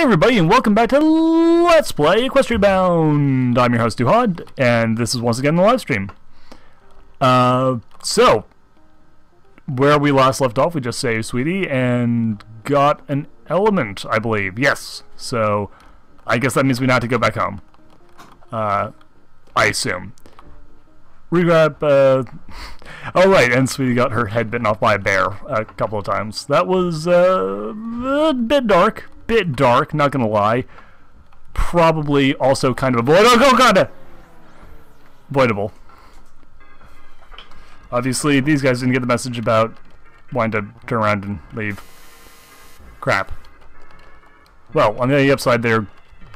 Hey everybody, and welcome back to Let's Play Equestria Bound. I'm your host Duhad, and this is once again the live stream. So where we last left off, we just saved Sweetie and got an element, I believe. Yes. So I guess that means we now have to go back home. I assume. Rewrap. Oh right, and Sweetie got her head bitten off by a bear a couple of times. That was a bit dark. Not gonna lie. Probably also kind of avoidable. Obviously, these guys didn't get the message about wanting to turn around and leave. Crap. Well, on the upside, they're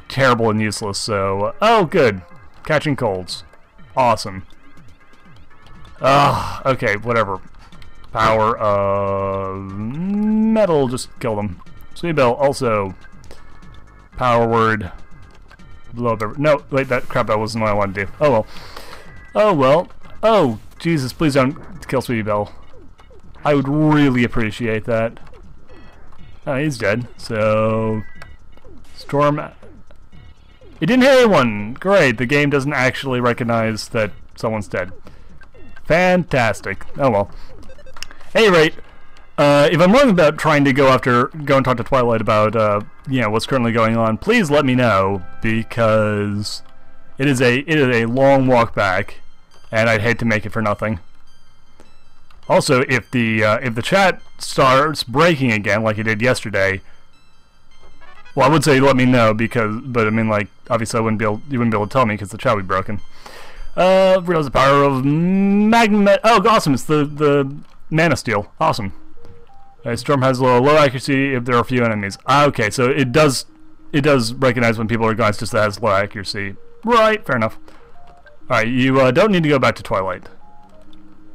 terrible and useless, so... Oh, good. Catching colds. Awesome. Ugh, okay, whatever. Power of... metal. Just kill them. Sweetie Belle also power word blow up every... No, wait, that crap, that wasn't what I wanted to do. Oh well. Oh well. Oh, Jesus, please don't kill Sweetie Belle. I would really appreciate that. Oh, he's dead. So storm. It didn't hit anyone. Great, the game doesn't actually recognize that someone's dead. Fantastic. Oh well. At any rate, if I'm wrong about trying to go and talk to Twilight about you know, what's currently going on, please let me know, because it is a long walk back, and I'd hate to make it for nothing. Also, if the chat starts breaking again like it did yesterday, well, I would say let me know, because but I mean, like, obviously you wouldn't be able to tell me because the chat would be broken. Realize the power of magnet. Oh, awesome! It's the mana steel. Awesome. Storm has low accuracy if there are few enemies. Ah, okay, so it does recognize when people are gone. It's just that it has low accuracy. Right, fair enough. Alright, you don't need to go back to Twilight.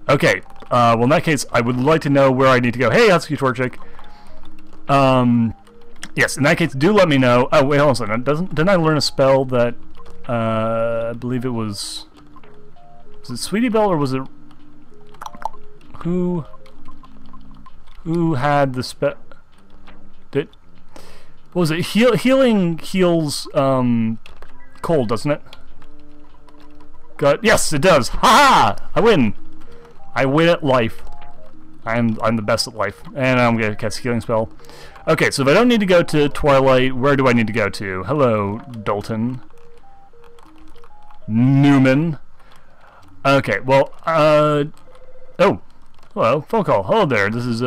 Okay, well, in that case, I would like to know where I need to go. Hey, Husky Torchic. Yes, in that case, do let me know. Oh, wait, hold on a second. Didn't I learn a spell that, I believe it was... Was it Sweetie Belle, or was it... Who had the spell? What was it? Healing heals cold, doesn't it? God, yes, it does. Ha ha! I win. I win at life. I'm the best at life, and I'm gonna cast healing spell. Okay, so if I don't need to go to Twilight, where do I need to go to? Hello, Dalton Newman. Okay, well, oh. Hello, phone call. Hello there. This is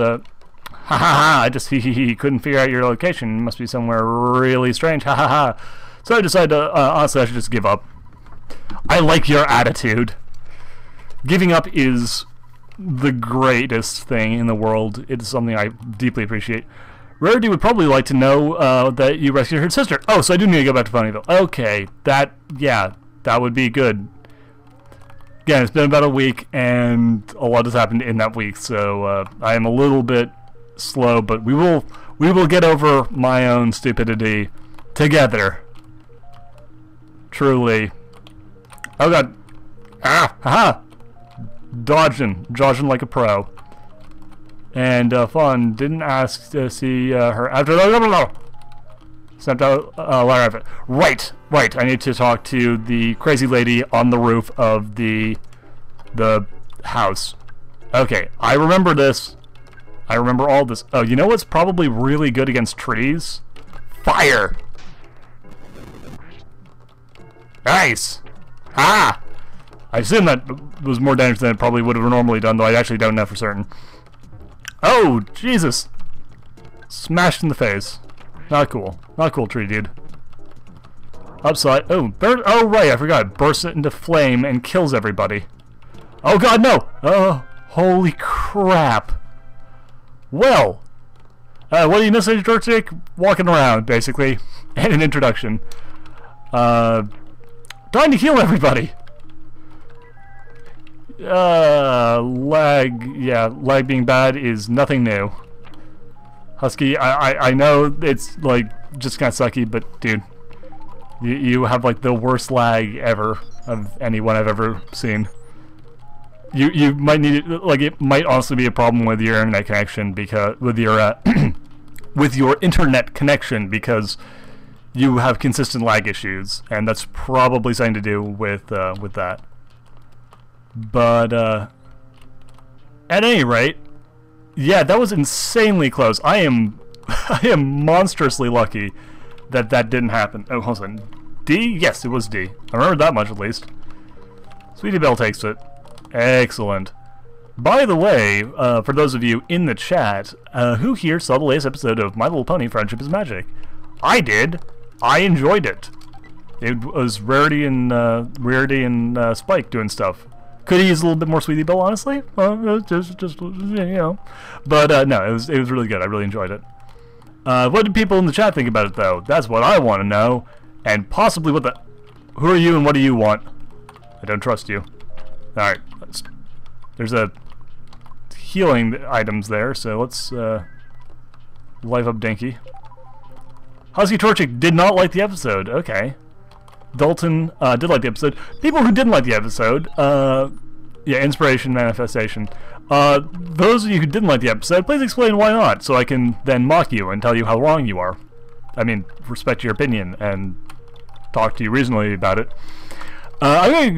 I just couldn't figure out your location. It must be somewhere really strange. So I decided to honestly, I should just give up. I like your attitude. Giving up is the greatest thing in the world. It's something I deeply appreciate. Rarity would probably like to know that you rescued her sister. Oh, so I do need to go back to Funnyville. Okay, that would be good. Again, it's been about a week, and a lot has happened in that week, so I am a little bit slow, but we will get over my own stupidity together. Truly. Oh god. Ah! Haha! Dodging like a pro. And Fawn didn't ask to see her after. Snapped out Lyra of it. Right. I need to talk to the crazy lady on the roof of the house. Okay, I remember this. I remember all this. Oh, you know what's probably really good against trees? Fire. Nice. Ah. I assume that was more damage than it probably would have normally done, though I actually don't know for certain. Oh, Jesus. Smashed in the face. Not cool. Not cool, tree dude. Upside. Oh, bird. Oh, right. I forgot. It bursts it into flame and kills everybody. Oh, God, no. Oh, holy crap. Well, what are you missing, Torchic? Walking around, basically. And an introduction. Trying to heal everybody. Lag. Yeah, lag being bad is nothing new. Husky, I know it's, like, just kind of sucky, but, dude, you have, like, the worst lag ever of anyone I've ever seen. You might need, like, it might also be a problem with your internet connection, because, with your internet connection, because you have consistent lag issues, and that's probably something to do with that. But at any rate, yeah, that was insanely close. I am monstrously lucky that that didn't happen. Oh, hold on. D? Yes, it was D. I remember that much at least. Sweetie Belle takes it. Excellent. By the way, for those of you in the chat, who here saw the latest episode of My Little Pony: Friendship is Magic? I did. I enjoyed it. It was Rarity and Spike doing stuff. Could he use a little bit more Sweetie Belle, honestly? Well, just you know. But no, it was really good. I really enjoyed it. What did people in the chat think about it, though? That's what I want to know, and possibly what the... Who are you and what do you want? I don't trust you. All right. There's a healing items there, so let's life up Dinky. Husky Torchic did not like the episode. Okay. Dalton did like the episode. People who didn't like the episode, yeah, Inspiration Manifestation. Those of you who didn't like the episode, please explain why not, so I can then mock you and tell you how wrong you are. I mean, respect your opinion and talk to you reasonably about it. I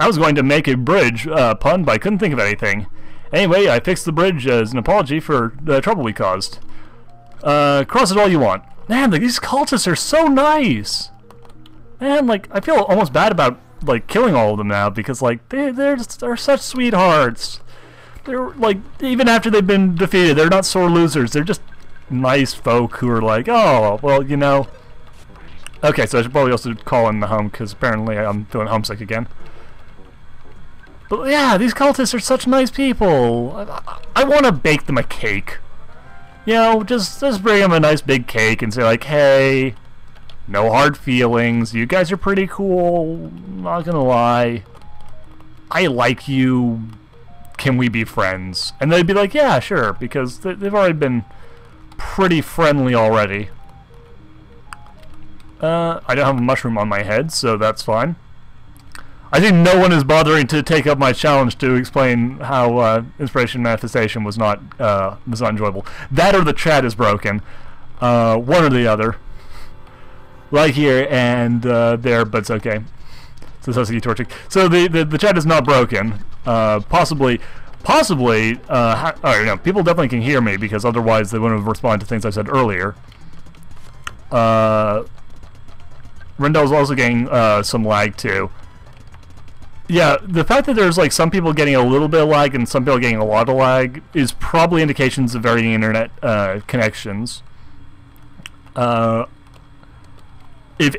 was going to make a bridge pun, but I couldn't think of anything. Anyway, I fixed the bridge as an apology for the trouble we caused. Cross it all you want. Man, like, these cultists are so nice! Man, like, I feel almost bad about, like, killing all of them now, because, like, they're such sweethearts. They're, like, even after they've been defeated, they're not sore losers. They're just nice folk who are like, oh, well, you know. Okay, so I should probably also call in the home, because apparently I'm feeling homesick again. But, yeah, these cultists are such nice people. I want to bake them a cake. You know, just bring them a nice big cake and say, like, hey, no hard feelings. You guys are pretty cool. Not gonna lie. I like you. Can we be friends? And they'd be like, yeah, sure, because they've already been pretty friendly already. I don't have a mushroom on my head, so that's fine. I think no one is bothering to take up my challenge to explain how Inspiration Manifestation was not enjoyable. That or the chat is broken. One or the other. Like here and there, but it's okay. So Husky Torchic. So the chat is not broken. Possibly. Oh no, people definitely can hear me because otherwise they wouldn't have responded to things I said earlier. Rendell's also getting some lag too. Yeah, the fact that there's like some people getting a little bit of lag and some people getting a lot of lag is probably indications of varying internet connections. If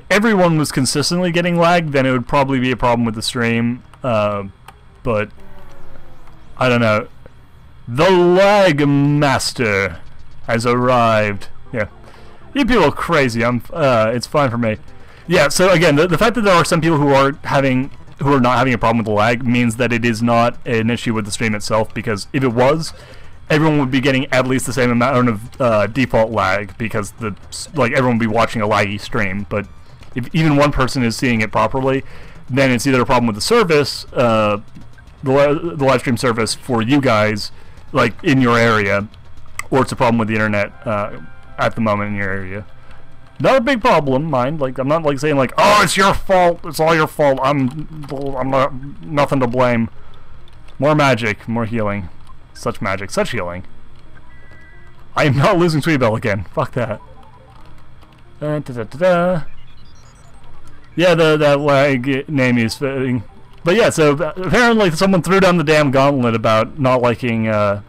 everyone was consistently getting lag, then it would probably be a problem with the stream. But I don't know. The lag master has arrived. Yeah, you people are crazy. It's fine for me. Yeah. So again, the fact that there are some people who are not having a problem with the lag means that it is not an issue with the stream itself, because if it was, everyone would be getting at least the same amount of default lag, because everyone would be watching a laggy stream. But if even one person is seeing it properly, then it's either a problem with the service, the live stream service for you guys, like in your area, or it's a problem with the internet at the moment in your area. Not a big problem, mind. Like, I'm not like saying like, oh, it's your fault. It's all your fault. I'm not nothing to blame. More magic, more healing, such magic, such healing. I am not losing Sweetie Belle again. Fuck that. Yeah, that lag name is fitting. But yeah, so apparently someone threw down the damn gauntlet about not liking. Oh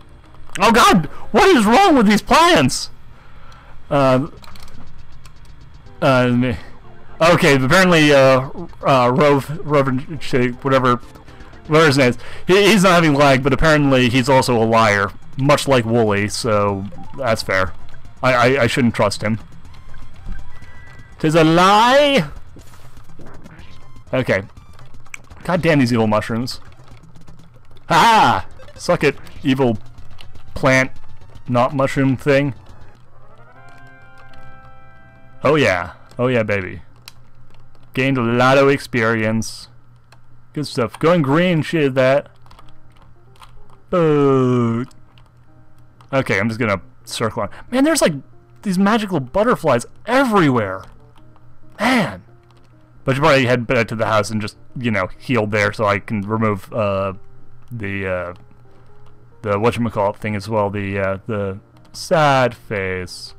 God, what is wrong with these plants? Okay, apparently, whatever his name is, he's not having lag, but apparently he's also a liar, much like Wooly, so that's fair. I shouldn't trust him. 'Tis a lie! Okay. God damn these evil mushrooms. Ha! Suck it, evil plant, not mushroom thing. Oh yeah, baby. Gained a lot of experience. Good stuff. Going green, shit, that. Okay, I'm just gonna circle on. Man, there's like these magical butterflies everywhere. Man. But you probably head back to the house and just, you know, heal there so I can remove the whatchamacallit thing as well, the sad face.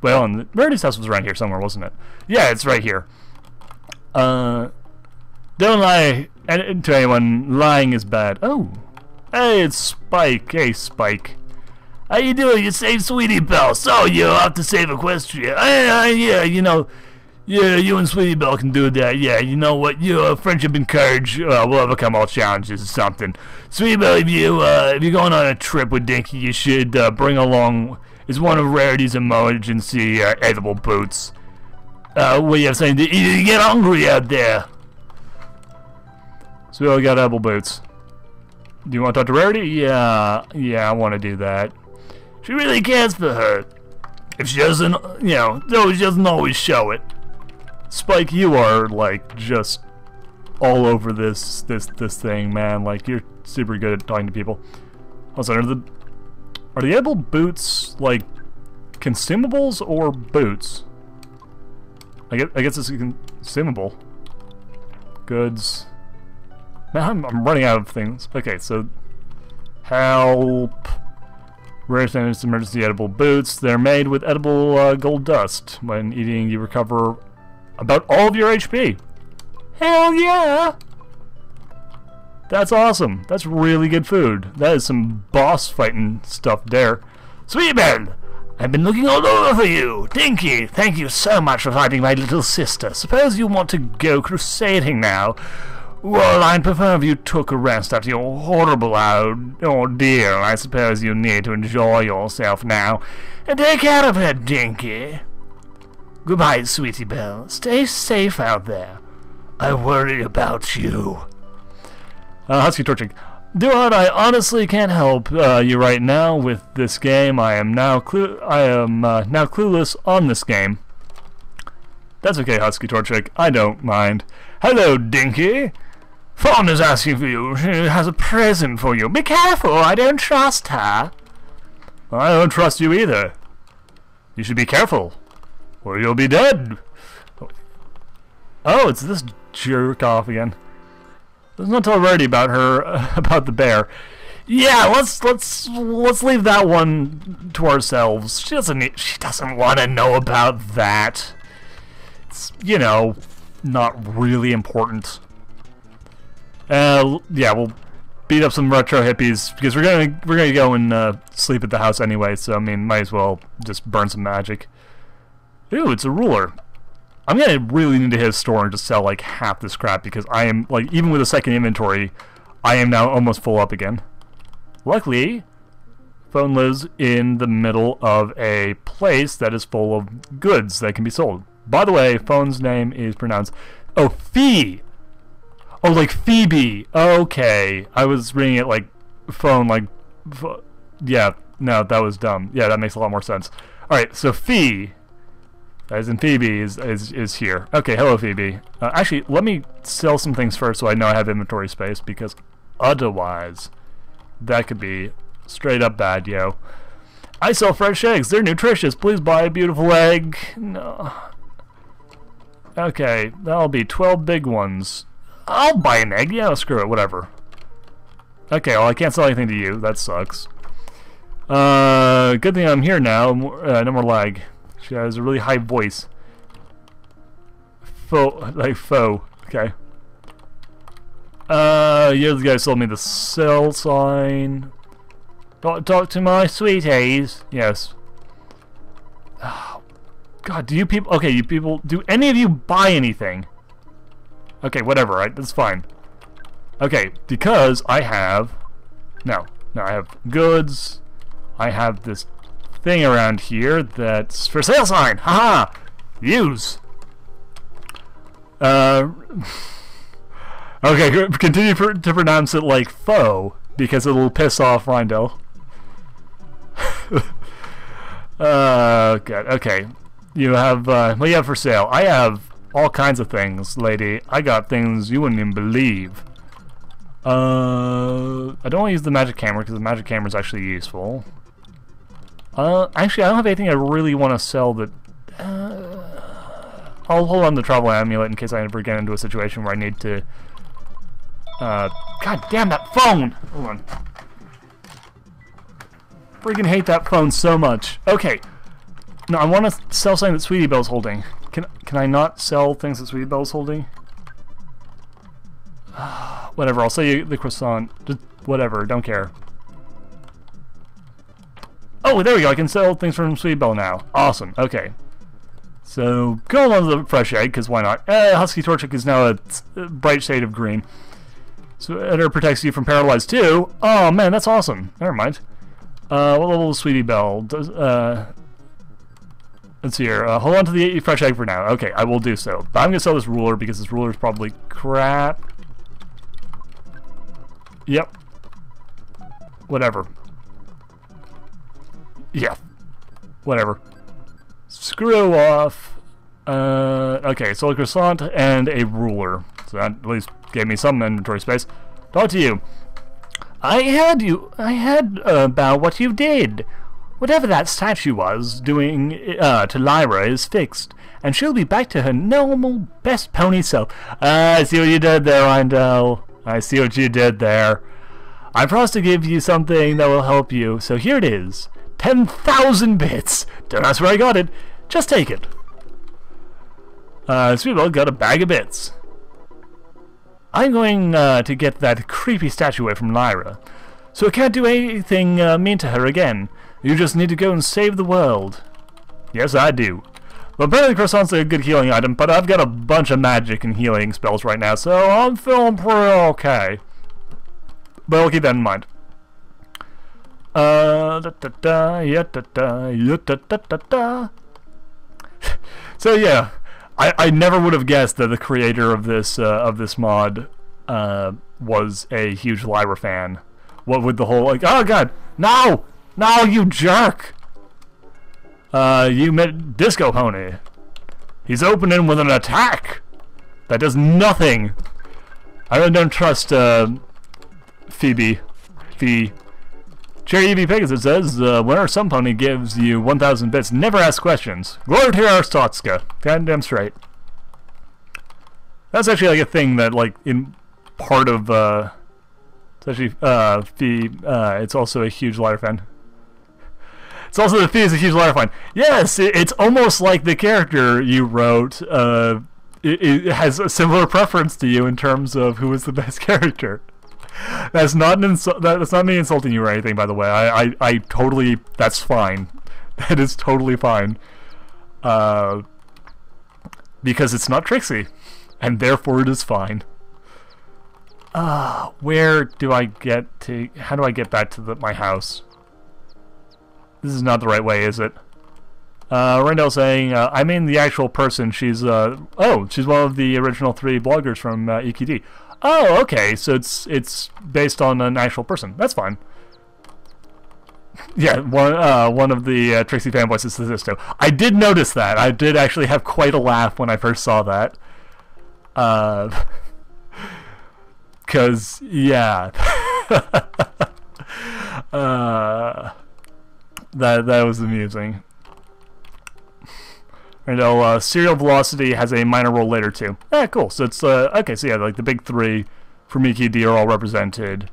Well, and Rarity's house was around here somewhere, wasn't it? Yeah, it's right here. Don't lie to anyone. Lying is bad. Oh. Hey, it's Spike. Hey, Spike. How you doing? You saved Sweetie Belle. So you have to save Equestria. Yeah, you know, yeah, you and Sweetie Belle can do that. Yeah, you know what? You friendship and courage will overcome all challenges or something. Sweetie Belle, if you're going on a trip with Dinky, you should bring along. It's one of Rarity's emergency edible boots. What you have saying? You get hungry out there. So we all got edible boots. Do you want to talk to Rarity? Yeah, I want to do that. She really cares for her. If she doesn't, you know, though she doesn't always show it. Spike, you are like just all over this thing, man. Like you're super good at talking to people. Also, are the edible boots like consumables or boots? I guess it's consumable goods. Man, I'm running out of things. Okay, so help. Rare standards, emergency edible boots. They're made with edible gold dust. When eating, you recover about all of your HP. Hell yeah! That's awesome. That's really good food. That is some boss fighting stuff there. Sweetie Belle, I've been looking all over for you. Dinky, thank you so much for finding my little sister. Suppose you want to go crusading now. Well, I'd prefer if you took a rest after your horrible ordeal. I suppose you need to enjoy yourself now. And take care of her, Dinky. Goodbye, Sweetie Belle. Stay safe out there. I worry about you. Husky Torchic. Duhad, I honestly can't help you right now with this game. I am now clueless on this game. That's okay, Husky Torchic. I don't mind. Hello, Dinky. Fawn is asking for you. She has a present for you. Be careful, I don't trust her. I don't trust you either. You should be careful, or you'll be dead. Oh, it's this jerk off again. Let's not tell Rarity about her, about the bear. Yeah, let's leave that one to ourselves. She doesn't want to know about that. It's, you know, not really important. Yeah, we'll beat up some retro hippies because we're gonna go and sleep at the house anyway. So I mean, might as well just burn some magic. Ooh, it's a ruler. I'm gonna really need to hit a store and just sell like half this crap because I am like even with a second inventory, I am now almost full up again. Luckily, Phone lives in the middle of a place that is full of goods that can be sold. By the way, Phone's name is pronounced Fee. Oh, like Phoebe. Okay, I was reading it like phone, like yeah. No, that was dumb. Yeah, that makes a lot more sense. All right, so Fee, as in Phoebe, is here. Okay, hello Phoebe. Actually, let me sell some things first so I know I have inventory space because otherwise, that could be straight up bad, yo. I sell fresh eggs. They're nutritious. Please buy a beautiful egg. No. Okay, that'll be 12 big ones. I'll buy an egg. Yeah, screw it. Whatever. Okay, well, I can't sell anything to you. That sucks. Good thing I'm here now. No more lag. She has a really high voice. Faux. Like, faux. Okay. Yeah, the guy who sold me the sell sign. Talk to my sweeties. Yes. Oh, God, do you people... Okay, you people... Do any of you buy anything? Okay, whatever, right? That's fine. Okay, because I have... No, I have goods. I have this thing around here that's for sale sign. Haha! Use! Okay, continue to pronounce it like foe, because it'll piss off Rindell. God, okay. You have, what you have for sale? I have all kinds of things, lady. I got things you wouldn't even believe. I don't want to use the magic camera because the magic camera is actually useful. Actually, I don't have anything I really want to sell that... I'll hold on the travel amulet in case I ever get into a situation where I need to... God damn that phone! Hold on. Freaking hate that phone so much. Okay. No, I want to sell something that Sweetie Belle's holding. Can I not sell things that Sweetie Belle's holding? Whatever, I'll sell you the croissant. Just whatever, don't care. Oh, there we go, I can sell things from Sweetie Belle now. Awesome, okay. So, go along with the fresh egg, because why not? Husky Torchic is now a bright shade of green. So, Editor protects you from Paralyze too. Oh man, that's awesome. Never mind. What level is Sweetie Belle? Let's see here. Hold on to the fresh egg for now. Okay, I will do so. But I'm going to sell this ruler because this ruler is probably crap. Yep. Whatever. Yeah. Whatever. Screw off. Okay, so a croissant and a ruler. So that at least gave me some inventory space. Talk to you. I heard about what you did. Whatever that statue was doing to Lyra is fixed, and she'll be back to her normal best pony self. I see what you did there, Rindell. I see what you did there. I promised to give you something that will help you, so here it is. 10,000 bits! Don't ask where I got it. Just take it. Sweetie Belle got a bag of bits. I'm going to get that creepy statue away from Lyra, so I can't do anything mean to her again. You just need to go and save the world. Yes, I do. Well, apparently croissants are a good healing item, but I've got a bunch of magic and healing spells right now, so I'm feeling pretty okay. But we'll keep that in mind. So yeah, I never would have guessed that the creator of this mod was a huge Lyra fan. What with the whole like, oh god, no! No, you jerk! You met Disco Pony. He's opening with an attack! That does nothing! I really don't trust, Phoebe. Cherry Evie Pegasus says, whenever some pony gives you 1,000 bits, never ask questions. Glory to our Statsuka. Goddamn straight. That's actually, like, a thing that, like, in part of, especially, it's also a huge Lyra fan. It's also the Fee is a huge Lyra fan. Yes, it's almost like the character you wrote it has a similar preference to you in terms of who is the best character. That's not an that's not me insulting you or anything, by the way. I totally, that's fine. That is totally fine. Because it's not Trixie, and therefore it is fine. Where do I get to... How do I get back to my house? This is not the right way, is it? Randall saying, I mean the actual person. She's, oh, she's one of the original 3 bloggers from EQD. Oh, okay, so it's based on an actual person. That's fine. Yeah, one of the Trixie fanboys is Sadisto. I did notice that. I did actually have quite a laugh when I first saw that. Because, yeah. That was amusing. I know, Serial Velocity has a minor role later, too. Ah, cool. So it's, okay, so yeah, like the big 3 from EQD are all represented.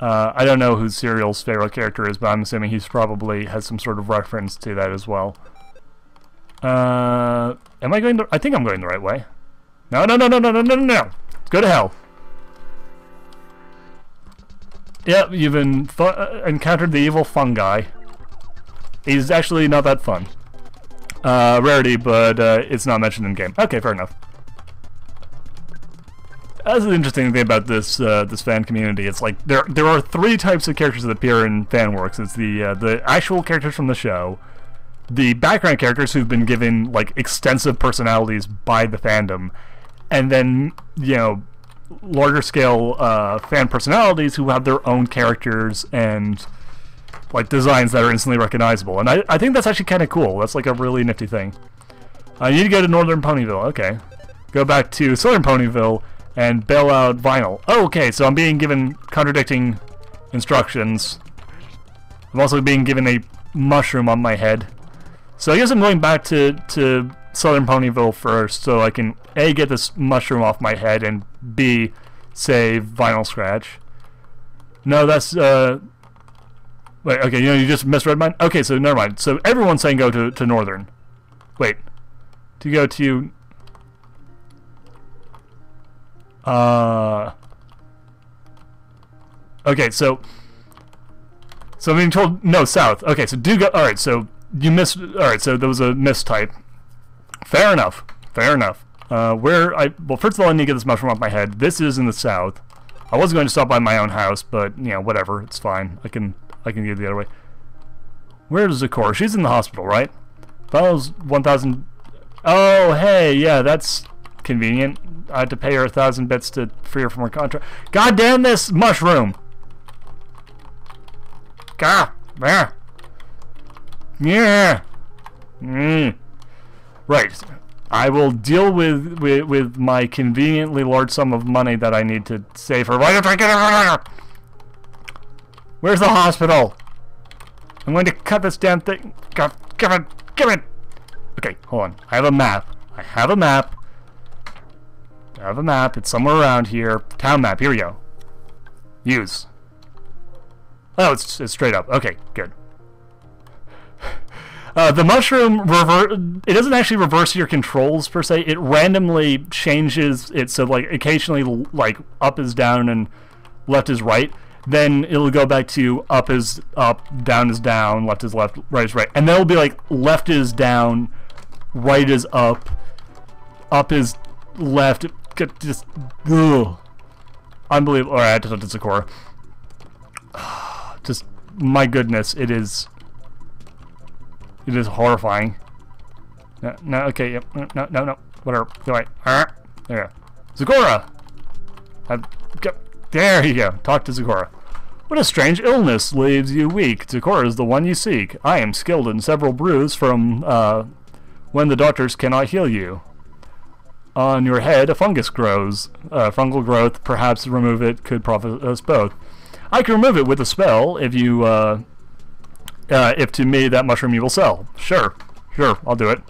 I don't know who Serial's favorite character is, but I'm assuming he's probably has some sort of reference to that as well. Am I going the... I think I'm going the right way. No. Go to hell. Yep, you've encountered the evil fungi. He's actually not that fun. Rarity, but it's not mentioned in game. Okay, fair enough. That's the interesting thing about this this fan community. It's like there are 3 types of characters that appear in fan works. It's the actual characters from the show, the background characters who've been given like extensive personalities by the fandom, and then you know. Larger scale fan personalities who have their own characters and like designs that are instantly recognizable, and I think that's actually kind of cool. That's like a really nifty thing. I need to go to Northern Ponyville. Okay, go back to Southern Ponyville and bail out Vinyl. Oh, okay, so I'm being given contradicting instructions. I'm also being given a mushroom on my head. So I guess I'm going back to Southern Ponyville first, so I can A, get this mushroom off my head, and B, save Vinyl Scratch. No, that's wait, okay, you know, you just misread mine? Okay, so never mind. So everyone's saying go to Northern. Wait. To go to okay, so I'm being told no, South. Okay, so do go. All right, so you missed. All right, so there was a mistype. Fair enough. Fair enough. Well, first of all, I need to get this mushroom off my head. This is in the South. I was going to stop by my own house, but you know, whatever. It's fine. I can get the other way. Where's Zecora? She's in the hospital, right? That was 1,000. Oh, hey, yeah, that's convenient. I had to pay her 1,000 bits to free her from her contract. God damn this mushroom! Gah! There! Yeah! Mm. Right. I will deal with my conveniently large sum of money that I need to save her. Why don't I get her? Where's the hospital? I'm going to cut this damn thing. God, give it! Give it! Okay, hold on. I have a map. I have a map. I have a map. It's somewhere around here. Town map. Here we go. Use. Oh, it's straight up. Okay, good. The mushroom it doesn't actually reverse your controls per se. It randomly changes it, so like occasionally like up is down and left is right. Then it'll go back to up is up, down is down, left is left, right is right, and then it'll be like left is down, right is up, up is left. Just ugh. Unbelievable. All right, I have to talk to Zecora. Just my goodness, it is horrifying. No, okay, yep, no, whatever. Go away. There you go, Zecora. There you go. Talk to Zecora. What a strange illness leaves you weak. Zecora is the one you seek. I am skilled in several brews from when the doctors cannot heal you. On your head, a fungus grows. Fungal growth, perhaps remove it could profit us both. I can remove it with a spell if you, if to me that mushroom you will sell. Sure, I'll do it.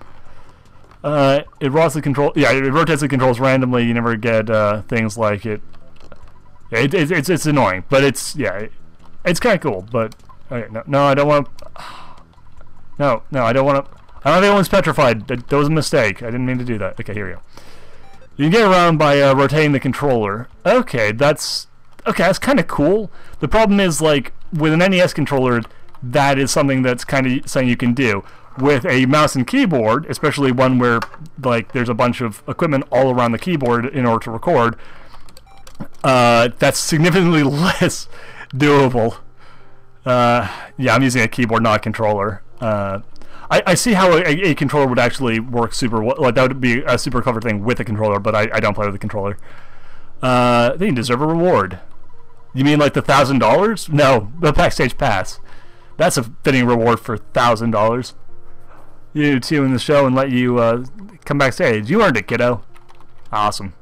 It rotates the controls randomly. You never get things like it. It's annoying, but it's, yeah, it's kind of cool, but, okay, no, I don't want to, no, I don't want to, I don't think anyone's petrified. That was a mistake. I didn't mean to do that. Okay, here we go. You can get around by rotating the controller. Okay, that's kind of cool. The problem is, like, with an NES controller, that is something that's kind of something you can do. With a mouse and keyboard, especially one where, like, there's a bunch of equipment all around the keyboard in order to record, that's significantly less doable. Yeah, I'm using a keyboard, not a controller. I see how a controller would actually work super well. Like, that would be a super clever thing with a controller, but I don't play with a controller. They deserve a reward. You mean like the $1,000? No, the backstage pass. That's a fitting reward for $1,000. You two in the show and let you come backstage. You earned it, kiddo. Awesome.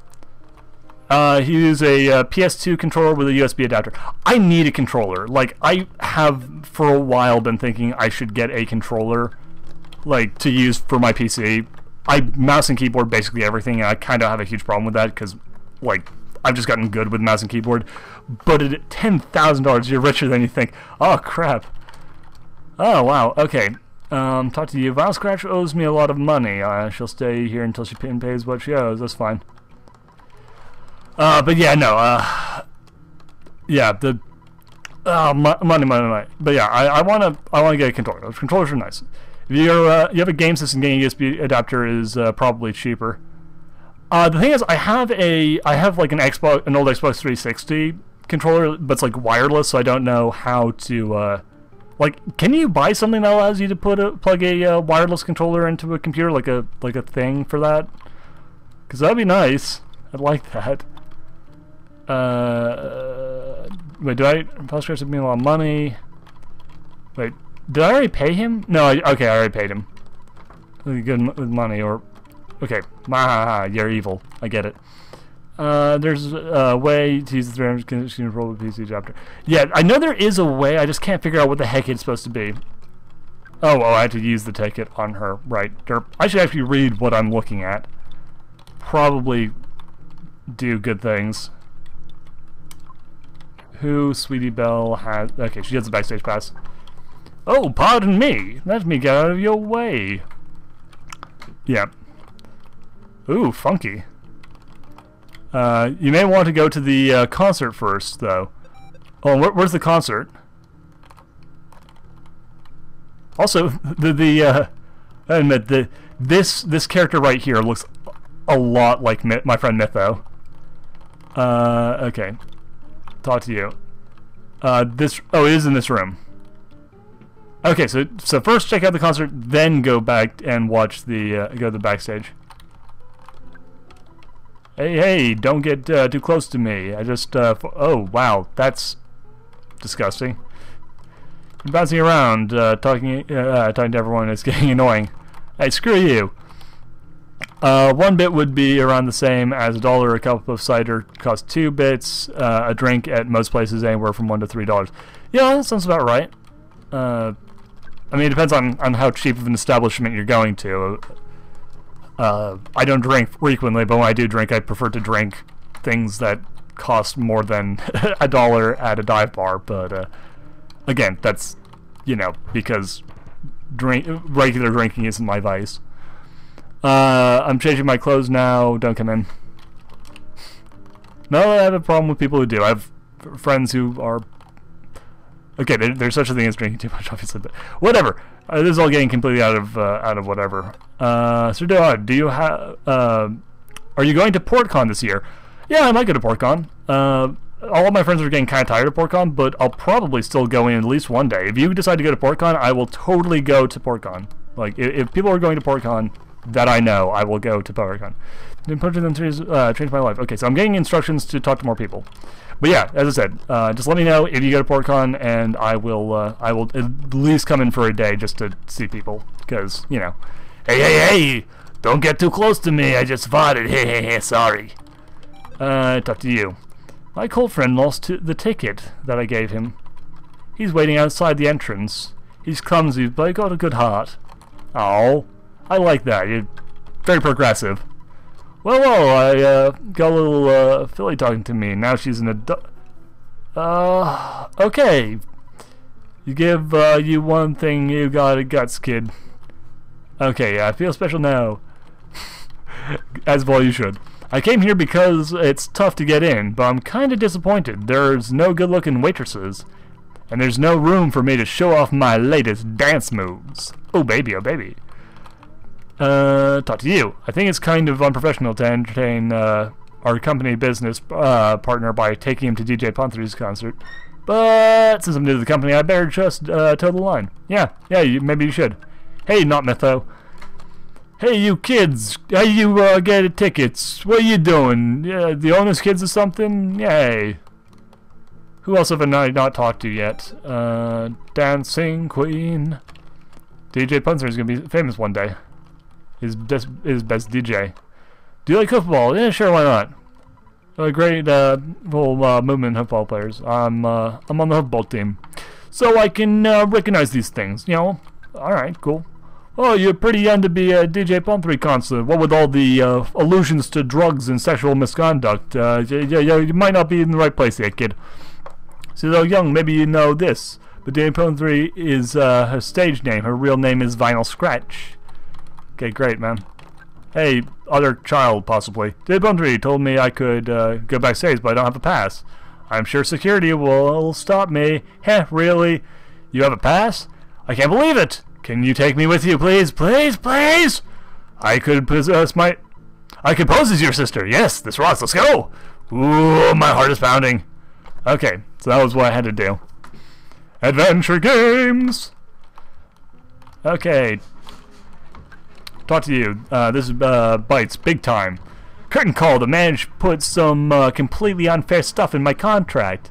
He used a PS2 controller with a USB adapter. I need a controller. Like, I have for a while been thinking I should get a controller, like, to use for my PC. I mouse and keyboard basically everything, and I kind of have a huge problem with that because, like, I've just gotten good with mouse and keyboard. But at $10,000, you're richer than you think. Oh, crap. Oh, wow. Okay. Talk to you. Vinyl Scratch owes me a lot of money. She'll stay here until she pays what she owes. That's fine. But yeah, no, yeah, the, money. But yeah, I wanna get a controller. Those controllers are nice. If you have a game system, getting a USB adapter is, probably cheaper. The thing is, I have like an old Xbox 360 controller, but it's like wireless, so I don't know how to, like, can you buy something that allows you to plug a wireless controller into a computer, like a thing for that? 'Cause that'd be nice. I'd like that. Wait, did I? Postgres gave me a lot of money. Wait, did I already pay him? No, I already paid him. Good with money, or okay, you're evil. I get it. There's a way to use the 300 control with PC adapter. Yeah, I know there is a way. I just can't figure out what the heck it's supposed to be. Oh, well, I had to use the ticket on her, right. I should actually read what I'm looking at. Probably do good things. Who Sweetie Belle has... Okay, she gets the backstage pass. Oh, pardon me! Let me get out of your way! Yeah. Ooh, funky. You may want to go to the concert first, though. Oh, where's the concert? Also, I admit that this character right here looks a lot like my friend Mytho. Okay. Talk to you. Oh, it is in this room. Okay, so first check out the concert, then go back and watch the go to the backstage. Hey, don't get too close to me. I just oh wow, that's disgusting. Bouncing around, talking to everyone is getting annoying. Hey, screw you. One bit would be around the same as $1. A cup of cider costs 2 bits. A drink at most places anywhere from $1 to $3. Yeah, that sounds about right. I mean, it depends on how cheap of an establishment you're going to. I don't drink frequently, but when I do drink, I prefer to drink things that cost more than $1 at a dive bar. But again, that's, you know, because regular drinking isn't my vice. I'm changing my clothes now. Don't come in. No, I have a problem with people who do. I have friends who are... Okay, there's such a thing as drinking too much, obviously, but whatever. This is all getting completely out of whatever. Sir Duhad, do you have? Are you going to PortCon this year? Yeah, I might go to PortCon. All of my friends are getting kind of tired of PortCon, but I'll probably still go in at least one day. If you decide to go to PortCon, I will totally go to PortCon. Like, if people are going to PortCon that I know, I will go to PortCon. Changed my life. Okay, so I'm getting instructions to talk to more people. But yeah, as I said, just let me know if you go to PortCon, and I will at least come in for a day just to see people, because, you know, hey, don't get too close to me. I just farted. Hey, sorry. Talk to you. My cold friend lost the ticket that I gave him. He's waiting outside the entrance. He's clumsy, but he got a good heart. Oh, I like that. You're very progressive. Well, I got a little filly talking to me. Now she's an adult. Okay. You give you one thing, you got a guts, kid. Okay, I feel special now. As well you should. I came here because it's tough to get in, but I'm kind of disappointed. There's no good-looking waitresses, and there's no room for me to show off my latest dance moves. Oh, baby, oh, baby. Talk to you. I think it's kind of unprofessional to entertain our company business partner by taking him to DJ Pon-3's concert. But since I'm new to the company, I better just toe the line. Yeah, maybe you should. Hey, not Mytho. Hey, you kids. How you get tickets? What are you doing? The owner's kids or something? Yay. Who else have I not talked to yet? Dancing Queen. DJ Pon-3 is going to be famous one day. His best DJ. Do you like football? Yeah, sure, why not? A great whole movement of football players. I'm on the football team, so I can recognize these things. You know, all right, cool. Oh, you're pretty young to be a DJ Pon-3 concert. What with all the allusions to drugs and sexual misconduct, you might not be in the right place here, kid. So though young, maybe you know this, but DJ Pon-3 is her stage name. Her real name is Vinyl Scratch. Okay, great, man. Hey, other child, possibly. DJ Pon-3 told me I could go backstage, but I don't have a pass. I'm sure security will stop me. Heh, really? You have a pass? I can't believe it! Can you take me with you, please? Please, please! I could pose as your sister. Yes, this rocks. Let's go! Ooh, my heart is pounding. Okay, so that was what I had to do. Adventure games! Okay. Talk to you. This is Bites, big time. Curtain call. The manager put some completely unfair stuff in my contract.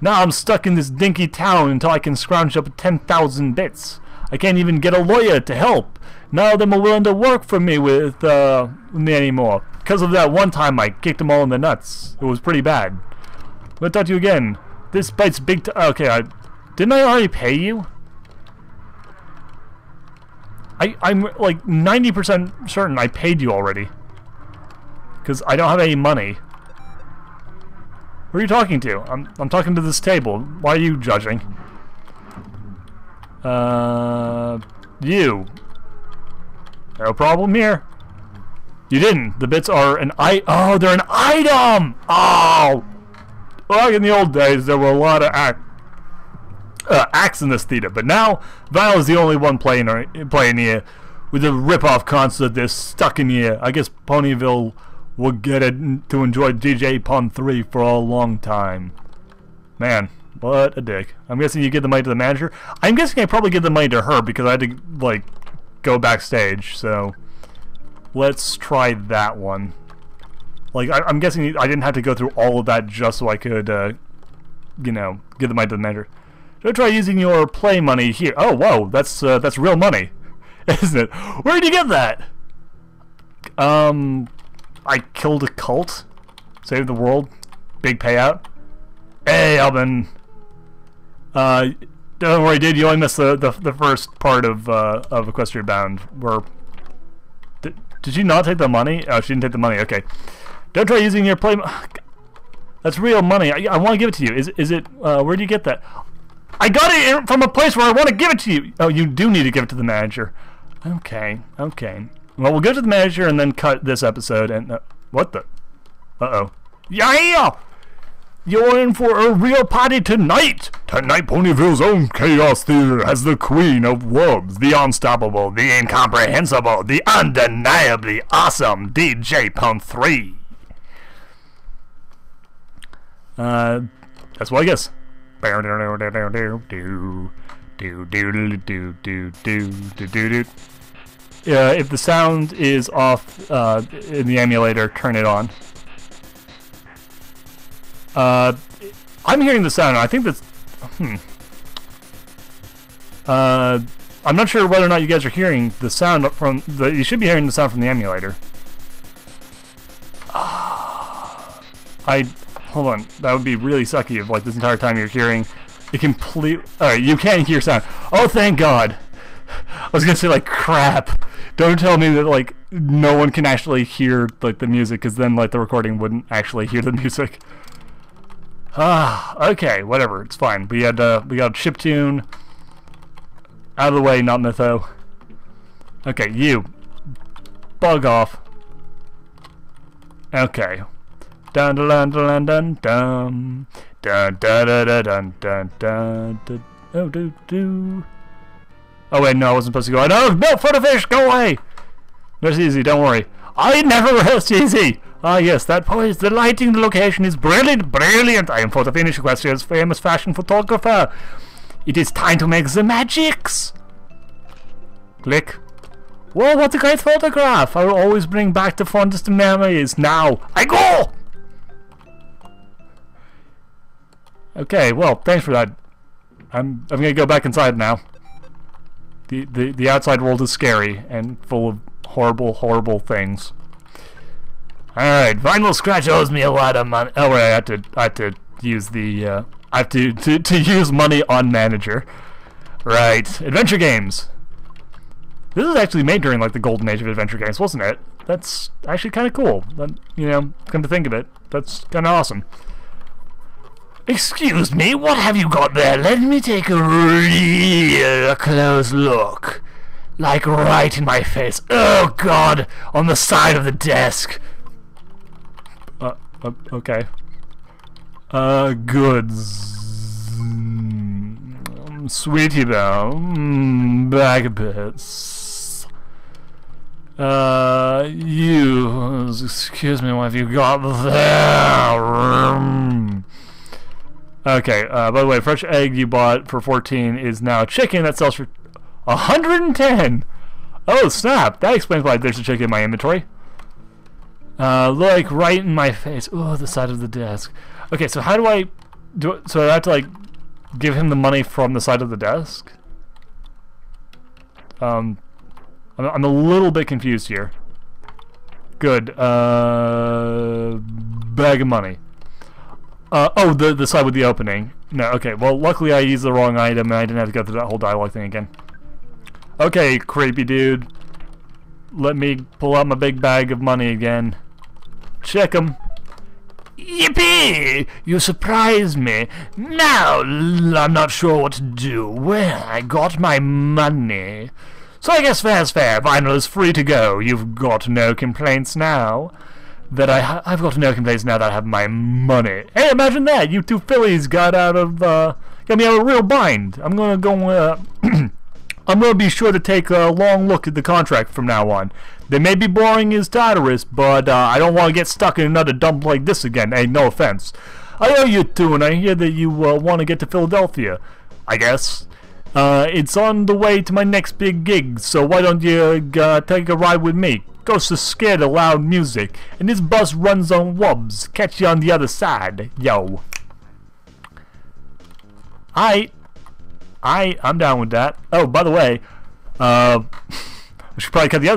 Now I'm stuck in this dinky town until I can scrounge up 10,000 bits. I can't even get a lawyer to help. None of them are willing to work for me with me anymore. Because of that one time I kicked them all in the nuts. It was pretty bad. Let's talk to you again. This Bites, big time. Okay, didn't I already pay you? I'm like 90% certain I paid you already. Because I don't have any money. Who are you talking to? I'm talking to this table. Why are you judging? You. No problem here. You didn't. The bits are an oh, they're an item! Oh! Well, in the old days, there were a lot of acts in this theater, but now, Vinyl is the only one playing here with a rip-off concert that's stuck in here. I guess Ponyville will get it to enjoy DJ Pon-3 for a long time. Man, what a dick. I'm guessing you give the money to the manager? I'm guessing I probably give the money to her because I had to, like, go backstage, so... Let's try that one. Like, I'm guessing I didn't have to go through all of that just so I could, you know, give the money to the manager. Should I try using your play money here? Oh, whoa, that's real money, isn't it? Where did you get that? I killed a cult, saved the world, big payout. Hey, Alvin. Don't worry, dude. You only missed the first part of Equestria Bound. We're Did she not take the money? Oh, she didn't take the money. Okay. Don't try using your play... That's real money. I want to give it to you. Is it... where did you get that? I got it from a place where I want to give it to you! Oh, you do need to give it to the manager. Okay. Okay. Well, we'll go to the manager and then cut this episode and... what the... Uh-oh. Yeah! You're in for a real party tonight! Tonight, Ponyville's own Chaos Theater has the Queen of Wubs, the unstoppable, the incomprehensible, the undeniably awesome DJ Pon-3. That's what I guess. If the sound is off in the emulator, turn it on. I'm hearing the sound. I think that's... I'm not sure whether or not you guys are hearing the sound from the... You should be hearing the sound from the emulator. Hold on. That would be really sucky if, like, this entire time you're hearing a complete... Alright, you can't hear sound. Oh, thank God! I was gonna say, like, crap. Don't tell me that, like, no one can actually hear, like, the music, because then, like, the recording wouldn't actually hear the music. Ah, okay, whatever, it's fine. We got chiptune. Out of the way, not Mytho. Okay, you. Bug off. Okay. Dun dun dun dun dun dun dun dun dun dun dun dun. Oh do do. Oh wait, no, I wasn't supposed to go. I know, no, for the fish, go away. No, it's easy, don't worry. I never rehearsed easy. Ah yes, that poise, the lighting, the location is brilliant, brilliant! I am for the Finnish Equestria's famous fashion photographer. It is time to make the magics! Click. Whoa, what a great photograph! I will always bring back the fondest memories. Now, I go! Okay, well, thanks for that. I'm gonna go back inside now. The outside world is scary and full of horrible, horrible things. Alright, Vinyl Scratch owes me a lot of money. Oh wait, I have to use the I have to use money on manager. Right. Adventure games. This is actually made during like the golden age of adventure games, wasn't it? That's actually kinda cool. You know, come to think of it. That's kinda awesome. Excuse me, what have you got there? Let me take a real close look. Like right in my face. Oh god, on the side of the desk. Okay. Goods. Sweetie Belle. Bag of bits. You. Excuse me, what have you got there? Okay, by the way, fresh egg you bought for 14 is now chicken that sells for 110! Oh, snap! That explains why there's a chicken in my inventory. Like right in my face. Oh, the side of the desk. Okay, so how do I do it? So I have to like give him the money from the side of the desk. I'm a little bit confused here. Good. Bag of money. Oh, the side with the opening. No, okay. Well, luckily I used the wrong item and I didn't have to go through that whole dialogue thing again. Okay, creepy dude. Let me pull out my big bag of money again. Check 'em. Yippee! You surprised me. Now, I'm not sure what to do. Well, I got my money. So I guess fair's fair. Vinyl is free to go. You've got no complaints now. That I've got no complaints now that I have my money. Hey, imagine that! You two fillies got me out of a real bind. I'm gonna go, I'm gonna be sure to take a long look at the contract from now on. They may be boring as Tartarus, but I don't want to get stuck in another dump like this again. Hey, no offense. I owe you two, and I hear that you want to get to Philadelphia, I guess. It's on the way to my next big gig, so why don't you take a ride with me? Ghosts are scared of loud music, and this bus runs on wubs. Catch you on the other side, yo. I'm down with that. Oh, by the way, we should probably cut the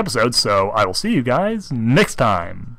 episode. So I will see you guys next time.